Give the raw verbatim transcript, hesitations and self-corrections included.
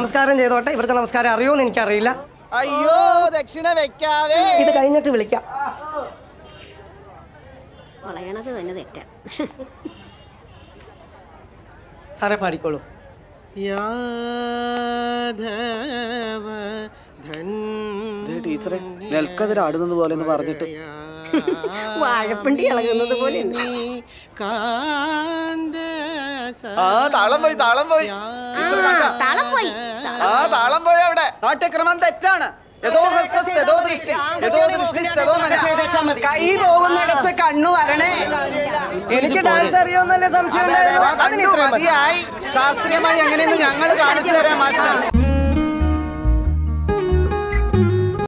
നമസ്കാരം ചെയ്തോട്ടെ. ഇവർക്ക് നമസ്കാരം അറിയോന്ന് എനിക്കറിയില്ല. അയ്യോ ദക്ഷിണ വെക്കാവേ. ഇത് കഴിഞ്ഞിട്ട് വിളിക്കാം. വളയണത് തന്നെ തെറ്റാ. സാറേ പാടിക്കോളൂ. യാധവ ധൻ. ദേ ടീച്ചറെ നിൽക്കതിൽ ആടുന്നത് പോലെ എന്ന് പറഞ്ഞിട്ട് വാഴപ്പിണ്ടി ഇളകുന്നത് പോലെ. ആ താളം പോയി താളം പോയി താളം പോയി ആ താളം പോയി. അവിടെ നാട്യക്രമം തെറ്റാണ്. കൈ പോകുന്നിടത്ത് കണ്ണു വരണേ. എനിക്ക് ഡാൻസ് അറിയാവുന്നല്ലേ സംശയം ഉണ്ടായിരുന്നു. അതിന് ശാസ്ത്രീയമായി എങ്ങനെയെന്ന് ഞങ്ങൾ കാണിച്ചു തരാൻ മാറ്റാണ്.